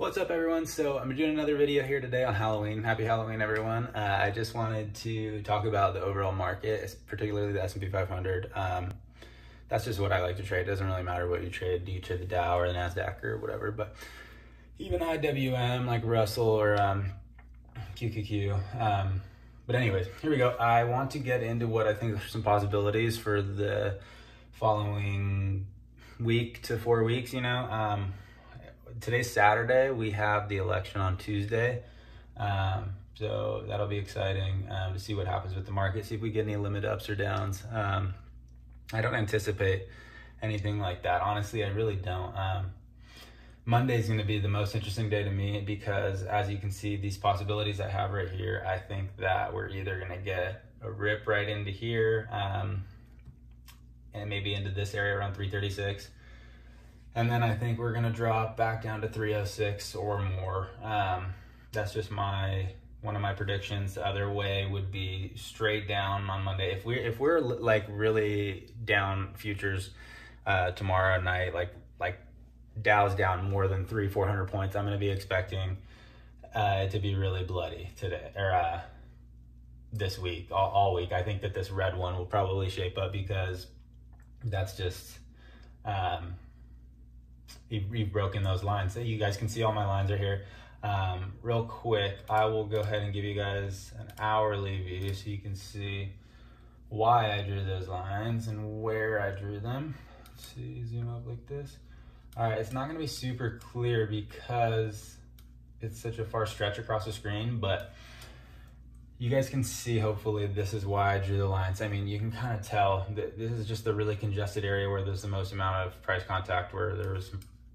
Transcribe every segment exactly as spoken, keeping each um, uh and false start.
What's up, everyone? So I'm doing another video here today on Halloween. Happy Halloween, everyone. Uh, I just wanted to talk about the overall market, particularly the S and P five hundred. Um, that's just what I like to trade. It doesn't really matter what you trade. Do you trade the Dow or the NASDAQ or whatever, but even I W M, like Russell or um, Q Q Q. Um, but anyways, here we go. I want to get into what I think are some possibilities for the following week to four weeks, you know. Um, Today's Saturday, we have the election on Tuesday, um, so that'll be exciting um, to see what happens with the market, see if we get any limit ups or downs. Um, I don't anticipate anything like that. Honestly, I really don't. Um, Monday's going to be the most interesting day to me because, as you can see, these possibilities I have right here, I think that we're either going to get a rip right into here um, and maybe into this area around three thirty-six. And then I think we're gonna drop back down to three oh six or more. Um, that's just my one of my predictions. The other way would be straight down on Monday. If we're if we're like really down futures uh, tomorrow night, like like Dow's down more than three four hundred points, I'm gonna be expecting uh, it to be really bloody today or uh, this week, all, all week. I think that this red one will probably shape up because that's just. Um, You've broken those lines. So you guys can see all my lines are here. Um, real quick, I will go ahead and give you guys an hourly view so you can see why I drew those lines and where I drew them. Let's see, zoom up like this. All right, it's not going to be super clear because it's such a far stretch across the screen, but you guys can see, hopefully, this is why I drew the lines. I mean, you can kind of tell that this is just the really congested area where there's the most amount of price contact, where there's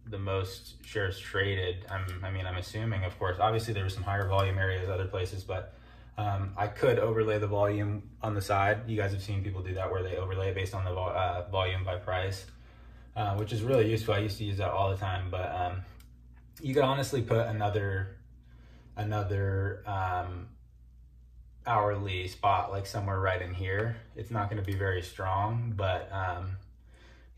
the most shares traded. I'm, I mean, I'm assuming, of course, obviously there was some higher volume areas, other places, but um, I could overlay the volume on the side. You guys have seen people do that where they overlay based on the vol uh, volume by price, uh, which is really useful. I used to use that all the time, but um, you could honestly put another, another, um, hourly spot like somewhere right in here. It's not going to be very strong, but um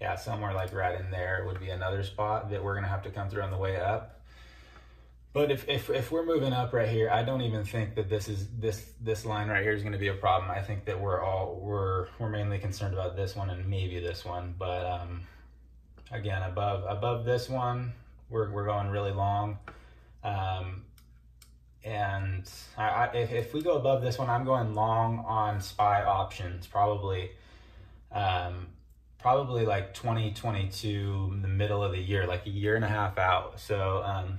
yeah, somewhere like right in there would be another spot that we're going to have to come through on the way up. But if, if if we're moving up right here, I don't even think that this is this this line right here is going to be a problem. I think that we're all we're we're mainly concerned about this one and maybe this one, but um again, above above this one we're, we're going really long. um And I, I, if, if we go above this one, I'm going long on S P Y options, probably, um, probably like twenty twenty-two, the middle of the year, like a year and a half out. So, um,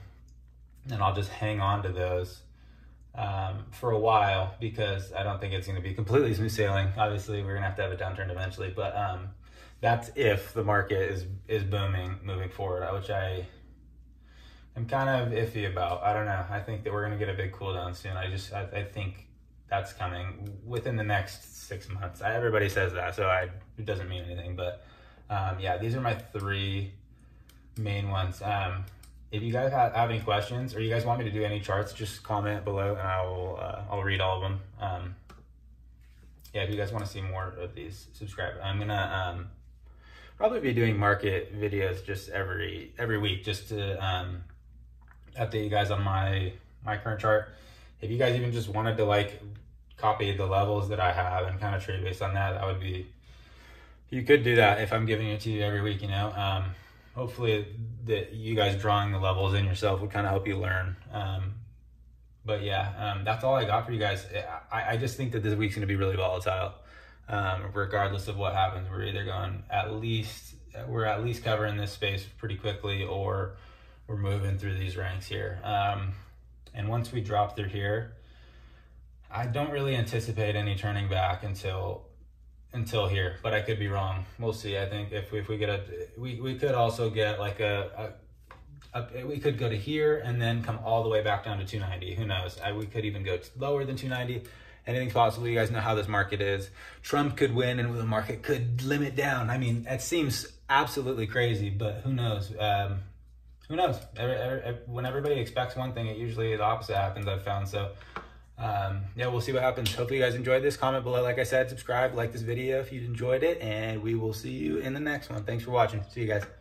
and I'll just hang on to those um, for a while because I don't think it's going to be completely smooth sailing. Obviously, we're going to have to have a downturn eventually, but um, that's if the market is is booming moving forward, which I. I'm kind of iffy about. I don't know. I think that we're going to get a big cool down soon. I just, I, I think that's coming within the next six months. I, everybody says that, so I, it doesn't mean anything, but um, yeah, these are my three main ones. Um, if you guys have, have any questions or you guys want me to do any charts, just comment below and I will, uh, I'll read all of them. Um, yeah, if you guys want to see more of these, subscribe. I'm going to, um, probably be doing market videos just every, every week just to, um, update you guys on my my current chart. If you guys even just wanted to like copy the levels that I have and kind of trade based on that, that would be, you could do that if I'm giving it to you every week, you know. Um hopefully that you guys drawing the levels in yourself would kind of help you learn. Um but yeah, um that's all I got for you guys. I, I just think that this week's going to be really volatile. Um regardless of what happens, we're either going at least we're at least covering this space pretty quickly, or we're moving through these ranks here. Um, and once we drop through here, I don't really anticipate any turning back until until here, but I could be wrong. We'll see. I think if we, if we get a, we, we could also get like a, a, a, we could go to here and then come all the way back down to two ninety. Who knows? I, we could even go lower than two ninety. Anything's possible. You guys know how this market is. Trump could win and the market could limit down. I mean, that seems absolutely crazy, but who knows? Um, Who knows? Every, every, when everybody expects one thing, it usually the opposite happens, I've found. So, um, yeah, we'll see what happens. Hopefully you guys enjoyed this. Comment below, like I said, subscribe, like this video if you enjoyed it, and we will see you in the next one. Thanks for watching. See you guys.